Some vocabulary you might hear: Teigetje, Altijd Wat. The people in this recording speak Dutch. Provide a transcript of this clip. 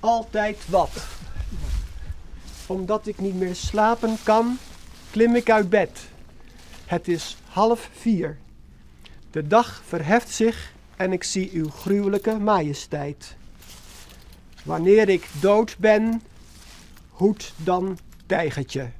altijd wat. Omdat ik niet meer slapen kan, klim ik uit bed. Het is 3:30. De dag verheft zich en ik zie uw gruwelijke majesteit. Wanneer ik dood ben, hoed dan tijgertje.